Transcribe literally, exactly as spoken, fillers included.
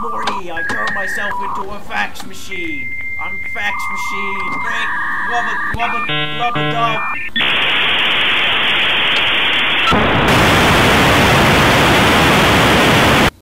Morty, I turned myself into a fax machine. I'm fax machine. Rick, love it, love it, love it, dog.